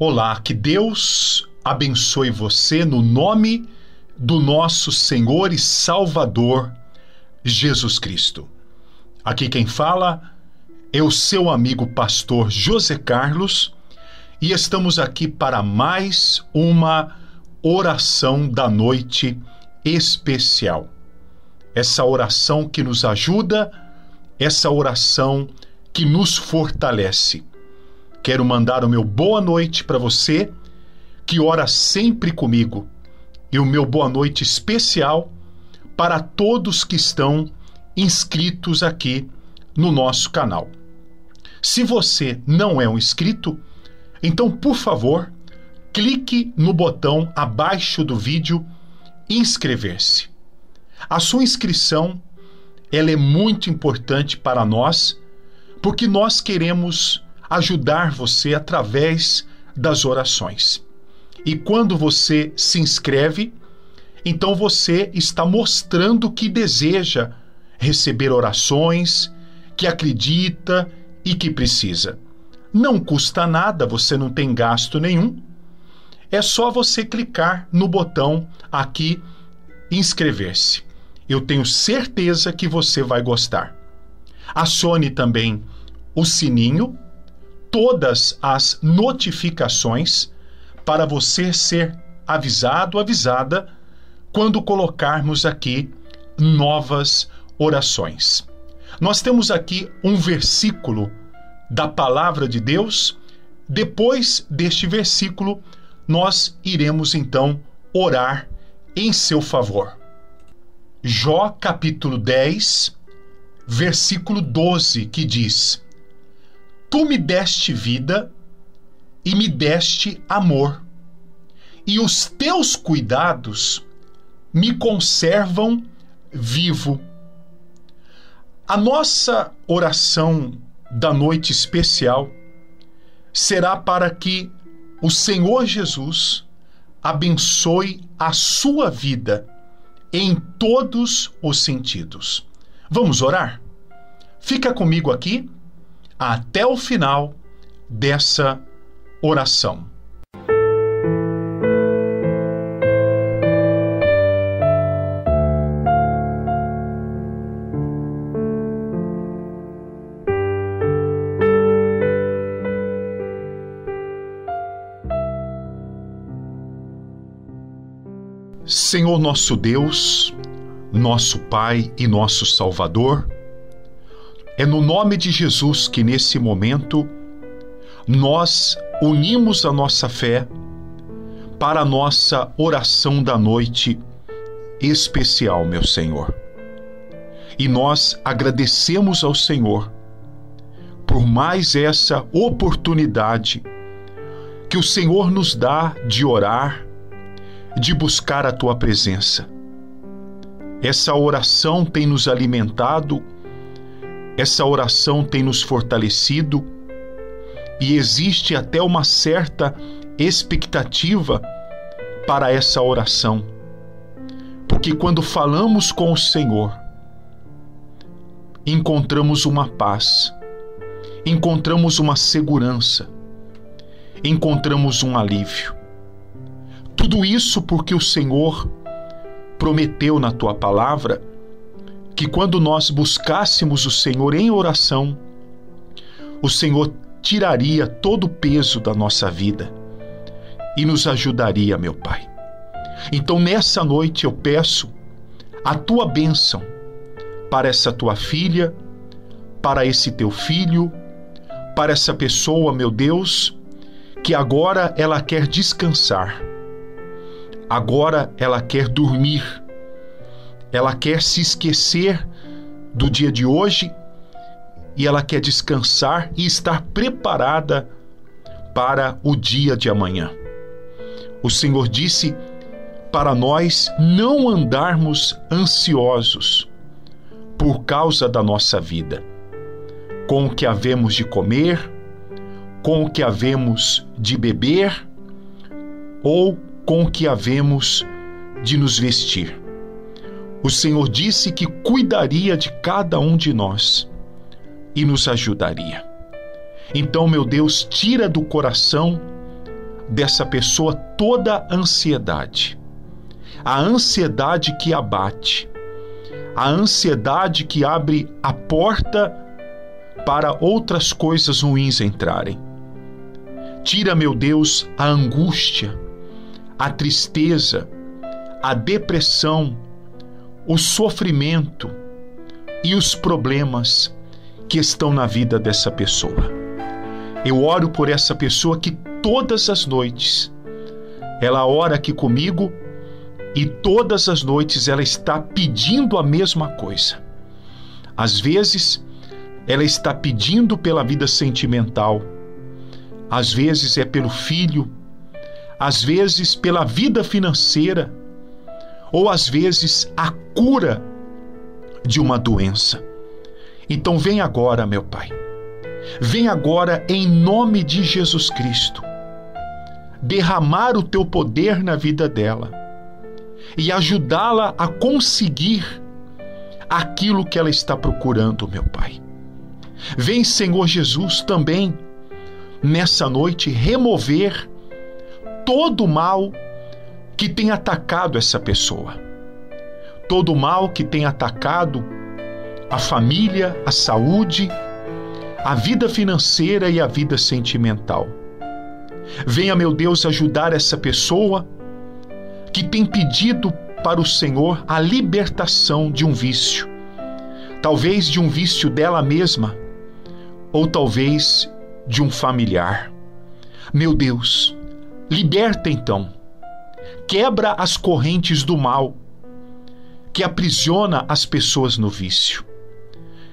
Olá, que Deus abençoe você no nome do nosso Senhor e Salvador, Jesus Cristo. Aqui quem fala é o seu amigo pastor José Carlos e estamos aqui para mais uma oração da noite especial. Essa oração que nos ajuda, essa oração que nos fortalece. Quero mandar o meu boa noite para você, que ora sempre comigo, e o meu boa noite especial para todos que estão inscritos aqui no nosso canal. Se você não é um inscrito, então, por favor, clique no botão abaixo do vídeo Inscrever-se. A sua inscrição, ela é muito importante para nós, porque nós queremos ajudar você através das orações. E quando você se inscreve, então você está mostrando que deseja receber orações, que acredita e que precisa. Não custa nada, você não tem gasto nenhum. É só você clicar no botão aqui, inscrever-se. Eu tenho certeza que você vai gostar. Acione também o sininho, todas as notificações para você ser avisado, avisada, quando colocarmos aqui novas orações. Nós temos aqui um versículo da Palavra de Deus. Depois deste versículo, nós iremos então orar em seu favor. Jó capítulo 10, versículo 12, que diz: Tu me deste vida e me deste amor, e os teus cuidados me conservam vivo. A nossa oração da noite especial será para que o Senhor Jesus abençoe a sua vida em todos os sentidos. Vamos orar? Fica comigo aqui até o final dessa oração. Senhor nosso Deus, nosso Pai e nosso Salvador, é no nome de Jesus que nesse momento nós unimos a nossa fé para a nossa oração da noite especial, meu Senhor. E nós agradecemos ao Senhor por mais essa oportunidade que o Senhor nos dá de orar, de buscar a Tua presença. Essa oração tem nos alimentado, essa oração tem nos fortalecido, e existe até uma certa expectativa para essa oração, porque quando falamos com o Senhor, encontramos uma paz, encontramos uma segurança, encontramos um alívio. Tudo isso porque o Senhor prometeu na Tua palavra que quando nós buscássemos o Senhor em oração, o Senhor tiraria todo o peso da nossa vida e nos ajudaria, meu Pai. Então, nessa noite eu peço a Tua bênção para essa Tua filha, para esse Teu filho, para essa pessoa, meu Deus, que agora ela quer descansar, agora ela quer dormir, ela quer se esquecer do dia de hoje e ela quer descansar e estar preparada para o dia de amanhã. O Senhor disse para nós não andarmos ansiosos por causa da nossa vida, com o que havemos de comer, com o que havemos de beber ou com o que havemos de nos vestir. O Senhor disse que cuidaria de cada um de nós e nos ajudaria. Então, meu Deus, tira do coração dessa pessoa toda a ansiedade. A ansiedade que abate, a ansiedade que abre a porta para outras coisas ruins entrarem. Tira, meu Deus, a angústia, a tristeza, a depressão, o sofrimento e os problemas que estão na vida dessa pessoa. Eu oro por essa pessoa que todas as noites ela ora aqui comigo e todas as noites ela está pedindo a mesma coisa. Às vezes ela está pedindo pela vida sentimental, às vezes é pelo filho, às vezes pela vida financeira ou às vezes a cura de uma doença. Então vem agora, meu Pai, vem agora em nome de Jesus Cristo, derramar o teu poder na vida dela e ajudá-la a conseguir aquilo que ela está procurando, meu Pai. Vem, Senhor Jesus, também nessa noite remover todo o mal que tem atacado essa pessoa, todo o mal que tem atacado a família, a saúde, a vida financeira e a vida sentimental. Venha, meu Deus, ajudar essa pessoa que tem pedido para o Senhor a libertação de um vício, talvez de um vício dela mesma ou talvez de um familiar. Meu Deus, liberta então, quebra as correntes do mal que aprisiona as pessoas no vício.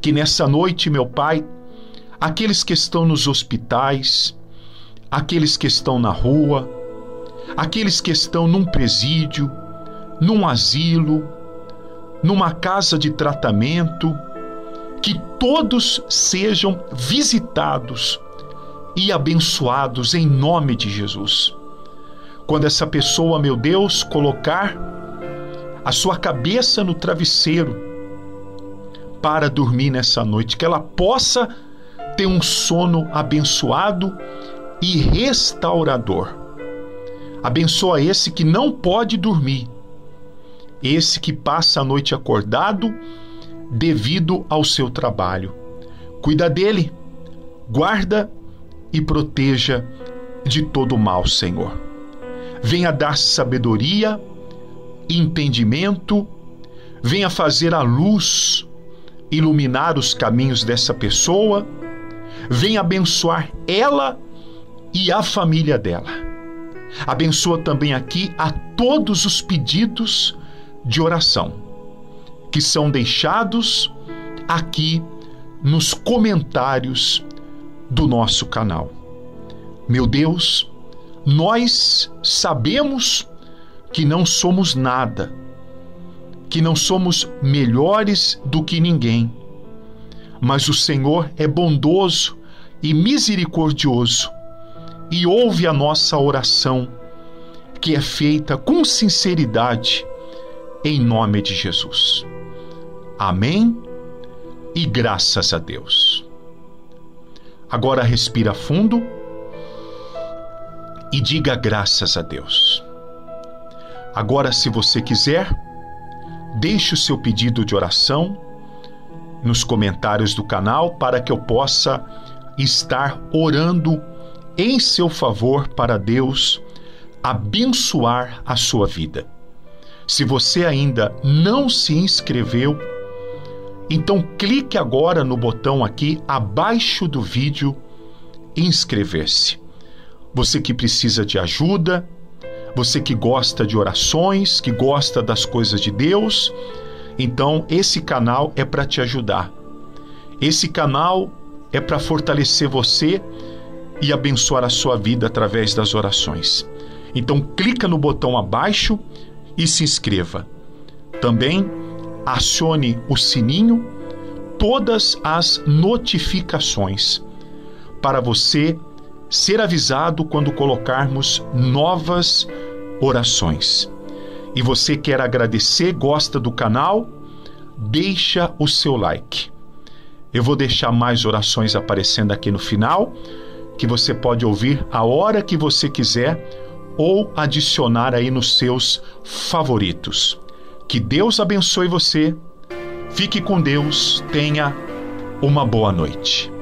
Que nessa noite, meu Pai, aqueles que estão nos hospitais, aqueles que estão na rua, aqueles que estão num presídio, num asilo, numa casa de tratamento, que todos sejam visitados e abençoados em nome de Jesus. Quando essa pessoa, meu Deus, colocar a sua cabeça no travesseiro para dormir nessa noite, que ela possa ter um sono abençoado e restaurador. Abençoa esse que não pode dormir, esse que passa a noite acordado devido ao seu trabalho. Cuida dele, guarda e proteja de todo o mal, Senhor. Venha dar sabedoria, entendimento, venha fazer a luz iluminar os caminhos dessa pessoa, venha abençoar ela e a família dela. Abençoa também aqui a todos os pedidos de oração que são deixados aqui nos comentários do nosso canal. Meu Deus, nós sabemos que não somos nada, que não somos melhores do que ninguém, mas o Senhor é bondoso e misericordioso e ouve a nossa oração, que é feita com sinceridade em nome de Jesus. Amém e graças a Deus. Agora respira fundo e diga graças a Deus. Agora, se você quiser, deixe o seu pedido de oração nos comentários do canal para que eu possa estar orando em seu favor para Deus abençoar a sua vida. Se você ainda não se inscreveu, então clique agora no botão aqui abaixo do vídeo inscrever-se. Você que precisa de ajuda, você que gosta de orações, que gosta das coisas de Deus, então esse canal é para te ajudar. Esse canal é para fortalecer você e abençoar a sua vida através das orações. Então clica no botão abaixo e se inscreva. Também acione o sininho, todas as notificações, para você ser avisado quando colocarmos novas orações. E você quer agradecer, gosta do canal? Deixa o seu like. Eu vou deixar mais orações aparecendo aqui no final, que você pode ouvir a hora que você quiser ou adicionar aí nos seus favoritos. Que Deus abençoe você, fique com Deus, tenha uma boa noite.